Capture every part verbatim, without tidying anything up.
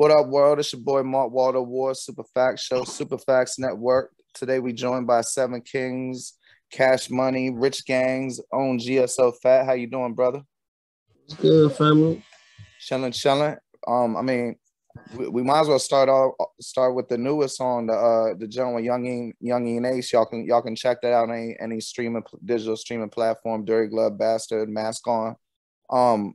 What up, world? It's your boy, Mark Walter Ward, Super Facts Show, Super Facts Network. Today, we joined by Seven Kings, Cash Money, Rich Gangs, own G S O Phat. How you doing, brother? It's good, family. Chilling, chilling. Um, I mean, we, we might as well start off, start with the newest song, the uh, the gentleman Young E, Young E and Ace. Y'all can y'all can check that out on any, any streaming digital streaming platform. Dirty Glove Bastard, Mask On. Um,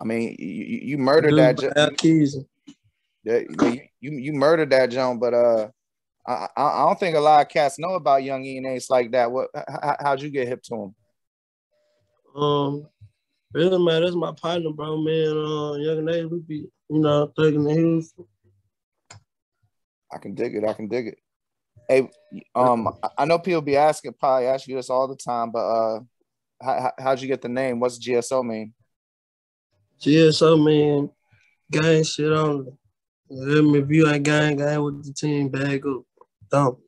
I mean, you, you murdered that. Ju- You, you you murdered that, John, but uh, I I don't think a lot of cats know about Young E and Ace like that. What? How, how'd you get hip to him? Um, really, man, that's my partner, bro, man. Uh, Young and Ace, we be, you know, thugging the hills. I can dig it. I can dig it. Hey, um, I know people be asking, probably ask you this all the time, but uh, how how'd you get the name? What's G S O mean? G S O mean gang shit only. Let me view that gang, gang with the team, bag up, dump.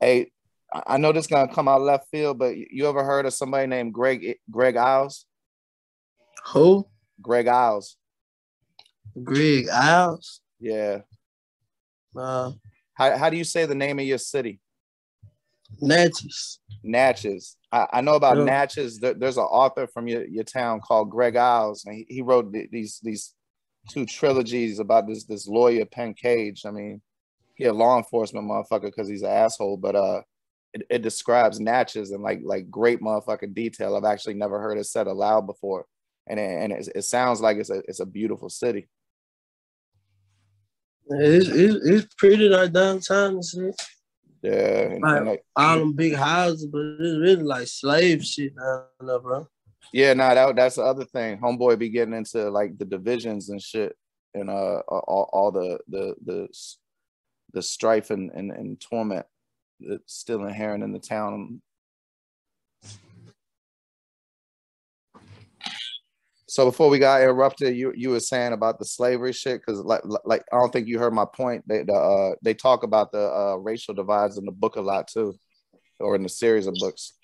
Hey, I know this gonna come out left field, but you ever heard of somebody named Greg Greg Iles? Who? Greg Iles. Greg Iles? Yeah. Uh, how how do you say the name of your city? Natchez. Natchez. I, I know about yeah. Natchez. There, there's an author from your, your town called Greg Iles, and he, he wrote these these. two trilogies about this this lawyer Penn Cage. I mean, he a law enforcement motherfucker because he's an asshole, but uh, it, it describes Natchez in like like great motherfucking detail. I've actually never heard it said aloud before, and it, and it, it sounds like it's a it's a beautiful city. It's it's, it's pretty like downtown, shit. Yeah, and, like, and like all them big houses, but it's really like slave shit down there, bro. Yeah, no, nah, that, that's the other thing. Homeboy be getting into like the divisions and shit, and uh, all, all the the the the strife and and, and torment that's still inherent in the town. So before we got interrupted, you you were saying about the slavery shit, because like like I don't think you heard my point. They the, uh, they talk about the uh, racial divides in the book a lot too, or in the series of books.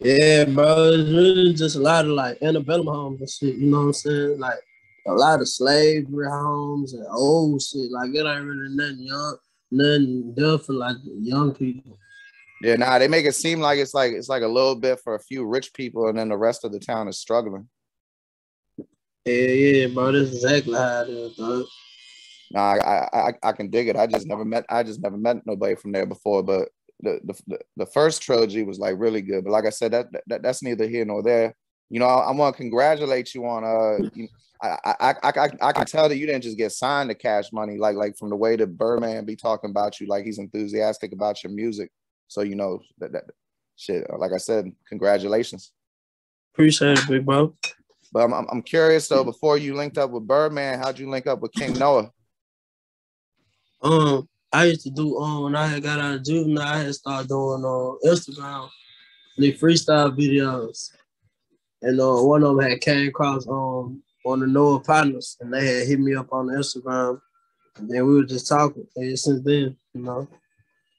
Yeah, bro, it's really just a lot of like antebellum homes and shit, you know what I'm saying? Like a lot of slavery homes and old shit. Like it ain't really nothing young, nothing done for like young people. Yeah, nah, they make it seem like it's like it's like a little bit for a few rich people, and then the rest of the town is struggling. Yeah, yeah, bro, that's exactly how it is, bro. Nah, I, I, I can dig it. I just never met, I just never met nobody from there before, but. The, the the first trilogy was like really good, but like I said, that, that that's neither here nor there. You know, I, I want to congratulate you on uh, you know, I, I I I I can tell that you didn't just get signed to Cash Money, like like from the way that Birdman be talking about you, like he's enthusiastic about your music. So you know that, that shit. Like I said, congratulations. Appreciate it, big bro. But I'm I'm curious though. Before you linked up with Birdman, how'd you link up with King Noah? Um. I used to do, um, when I had got out of juvenile, I had started doing on uh, Instagram, the freestyle videos. And uh, one of them had came across um, on the Noah Partners, and they had hit me up on Instagram. And then we were just talking and since then, you know.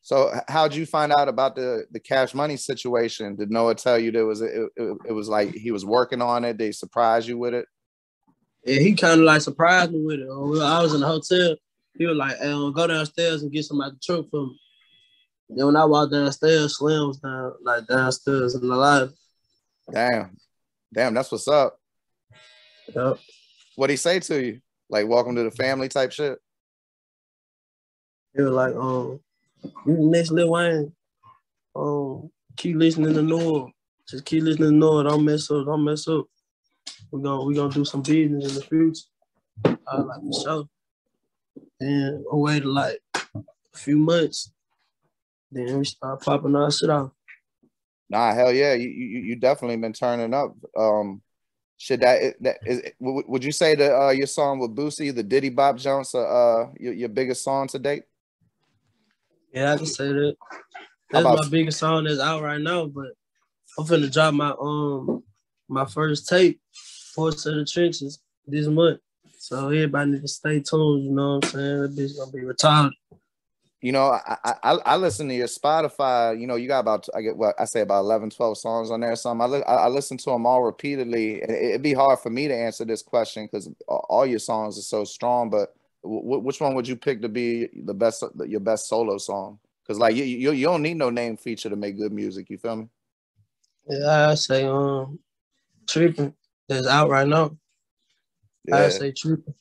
So how'd you find out about the, the Cash Money situation? Did Noah tell you that it was, it, it, it was like he was working on it? Did he surprise you with it? Yeah, he kind of like surprised me with it. I was in the hotel. He was like, hey, um, go downstairs and get somebody to truck for me. Then when I walked downstairs, Slim was down, like downstairs in the lobby. Damn. Damn, that's what's up. Yep. What'd he say to you? Like, welcome to the family type shit? He was like, um, you the next Lil Wayne. Um, keep listening to Noah. Just keep listening to Noah. Don't mess up. Don't mess up. We're gonna, we're gonna do some business in the future. I was like, for sure. And I waited like a few months. Then we started popping our shit off. Nah, hell yeah, you you, you definitely been turning up. Um, shit, that that is. Would you say that uh, your song with Boosie, the Diddy Bob Jones, uh, your, your biggest song to date? Yeah, I can say that. That's about- my biggest song that's out right now. But I'm finna drop my um my first tape, Force to the Trenches, this month. So everybody need to stay tuned, you know what I'm saying? That bitch gonna be retarded. You know, I, I I listen to your Spotify. You know, you got about, I get what I say about eleven, twelve songs on there or something. I, li I listen to them all repeatedly. And it'd be hard for me to answer this question because all your songs are so strong. But w which one would you pick to be the best, your best solo song? Because, like, you, you you don't need no name feature to make good music. You feel me? Yeah, I say um, Trippin' that's out right now. Yeah. I say Trippin'.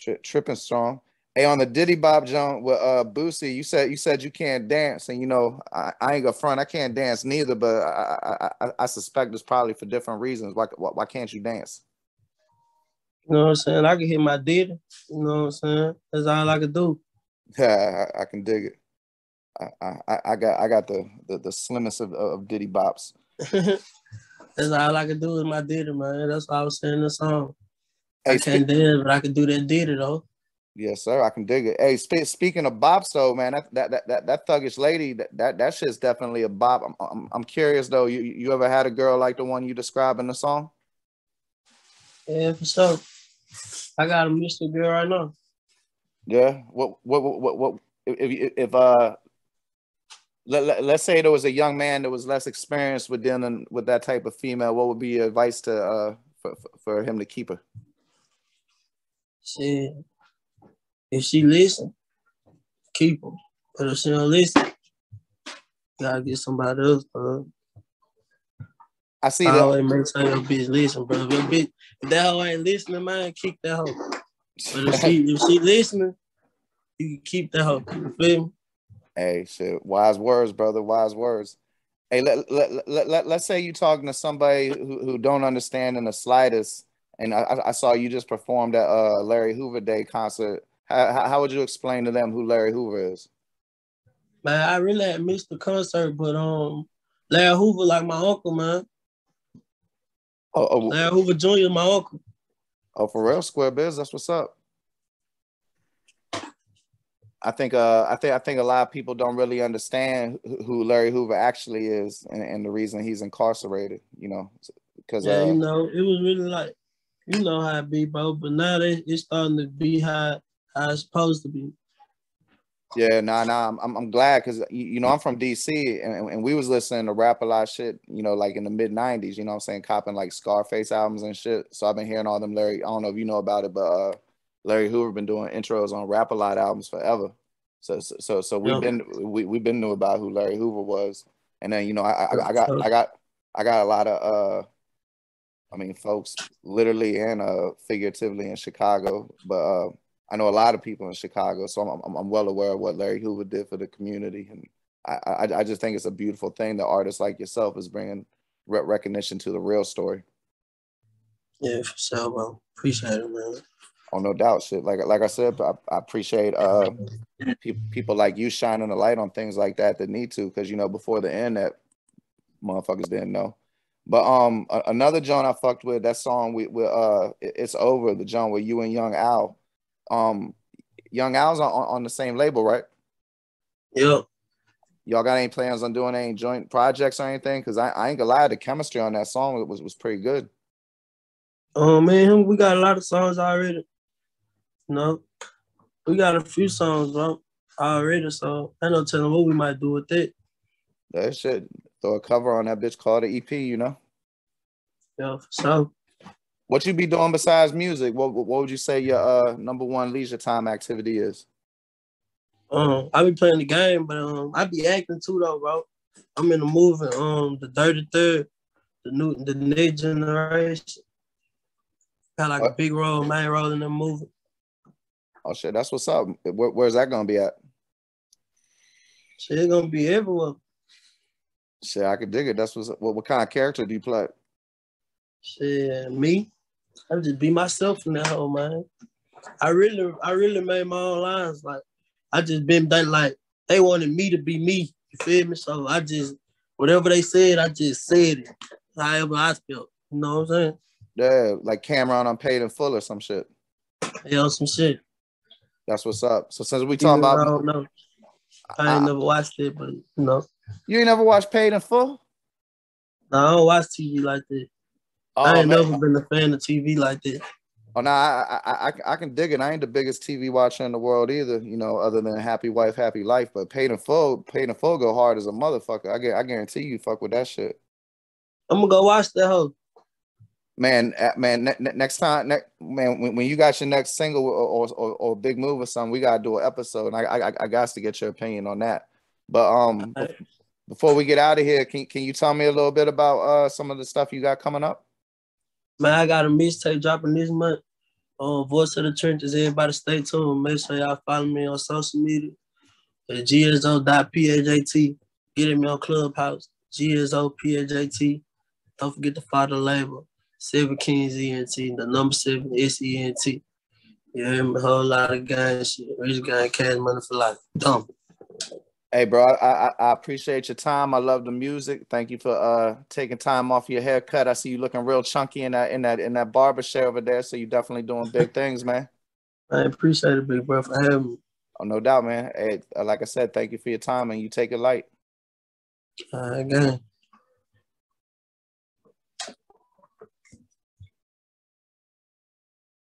Tri Trippin' strong. Hey, on the Diddy Bob Jones with uh, Boosie, you said you said you can't dance, and you know I, I ain't gonna front, I can't dance neither, but I, I, I, I suspect it's probably for different reasons. Why, why why can't you dance? You know what I'm saying? I can hit my Diddy. You know what I'm saying? That's all I can do. Yeah, I, I can dig it. I, I I got I got the the, the slimmest of, of Diddy Bops. That's all I can do is my Diddy, man. That's why I was saying the song. Hey, I can't dance, but I can do that Diddy though. Yes, sir. I can dig it. Hey, spe speaking of bops, though, man, that that that that, that thuggish lady, that, that that shit's definitely a bop. I'm I'm, I'm curious though. You, you ever had a girl like the one you described in the song? Yeah, for sure. I got a Mister Girl right now. Yeah. What what what what, what if if uh let, let let's say there was a young man that was less experienced with dealing with that type of female, what would be your advice to uh for for him to keep her? Shit. If she listen, keep her. But if she don't listen, gotta get somebody else, bro. I see that. I always make sure your bitch listen, bro. If, bitch, if that hoe ain't listening, man, kick that hoe. But if she, if she listening, you can keep that hoe. You feel me? Hey, shit. Wise words, brother. Wise words. Hey, let, let, let, let, let's say you talking to somebody who, who don't understand in the slightest, and I, I saw you just performed at uh, Larry Hoover Day concert. How, how would you explain to them who Larry Hoover is? Man, I really had missed the concert, but um, Larry Hoover like my uncle, man. Oh, oh, Larry Hoover Junior my uncle. Oh, for real, Square Biz, that's what's up. I think uh, I think I think a lot of people don't really understand who Larry Hoover actually is, and, and the reason he's incarcerated, you know, because yeah, uh, you know, it was really like, you know how it be, bro, but now they, it's starting to be high. I was supposed to be. Yeah, nah, nah. I'm I'm glad because you know I'm from D C and and we was listening to Rap-A-Lot shit, you know, like in the mid nineties. You know, what I'm saying, copping like Scarface albums and shit. So I've been hearing all them Larry. I don't know if you know about it, but uh, Larry Hoover been doing intros on Rap-A-Lot albums forever. So so so, so we've yeah. been we we've been knew about who Larry Hoover was, and then you know I I, I got I got I got a lot of uh. I mean, folks, literally and uh figuratively in Chicago, but uh. I know a lot of people in Chicago, so I'm, I'm, I'm well aware of what Larry Hoover did for the community. And I, I, I just think it's a beautiful thing that artists like yourself is bringing re recognition to the real story. Yeah, for sure, bro. Appreciate it, man. Oh, no doubt, shit. Like, like I said, I, I appreciate uh, pe people like you shining a light on things like that that need to, because, you know, before the end, that motherfuckers didn't know. But um, another joint I fucked with, that song, we, we, uh, It's Over, the joint with you and Young Al. Um, Young Al's on, on the same label, right? Yep. Y'all got any plans on doing any joint projects or anything? Cause I, I ain't gonna lie, the chemistry on that song was was pretty good. Oh man, we got a lot of songs already. You know, we got a few songs, bro, already. So I don't tell them what we might do with it. That shit, throw a cover on that bitch called the E P, you know. Yeah, so. What you be doing besides music? What what would you say your uh, number one leisure time activity is? Um, I be playing the game, but um, I be acting too though, bro. I'm in the movie, um, the Dirty Third, the new the new generation. Got like what? A big role, main role in the movie. Oh shit, that's what's up. Where, where's that gonna be at? Shit, it's gonna be everywhere. Shit, I could dig it. That's what's up. What what kind of character do you play? Shit, me. I just be myself in that whole, man. I really, I really made my own lines. Like, I just been that, like, they wanted me to be me. You feel me? So I just, whatever they said, I just said it. However I felt. You know what I'm saying? Yeah, like Cam'ron on Paid in Full or some shit. Yeah, some shit. That's what's up. So since we talking about... I don't know. I ain't I, never watched it, but, you know. You ain't never watched Paid in Full? No, I don't watch T V like that. Oh, I ain't man. never been a fan of T V like that. Oh no, I, I I I can dig it. I ain't the biggest T V watcher in the world either, you know, other than Happy Wife, Happy Life. But Paid in Full, Paid in Full go hard as a motherfucker. I get, I guarantee you, fuck with that shit. I'm gonna go watch that hoe. Man, man, ne ne next time, ne man, when, when you got your next single or, or or big move or something, we gotta do an episode. And I I I got to get your opinion on that. But um, right. Before we get out of here, can can you tell me a little bit about uh some of the stuff you got coming up? Man, I got a mixtape dropping this month on um, Voice of the Trenches. Everybody stay tuned. Make sure y'all follow me on social media at G S O dot P A J T. Get me on Clubhouse, G S O P A J T. Don't forget to follow the label, Seven Kings E N T, the number seven S E N T. You hear me? A whole lot of gang shit. Rich Gang, Cash Money for Life. Dumb. Hey, bro, I, I I appreciate your time. I love the music. Thank you for uh taking time off your haircut. I see you looking real chunky in that in that in that barber chair over there. So you're definitely doing big things, man. I appreciate it, big bro, for having me. Oh, no doubt, man. Hey, like I said, thank you for your time, and you take it light. All right, guys.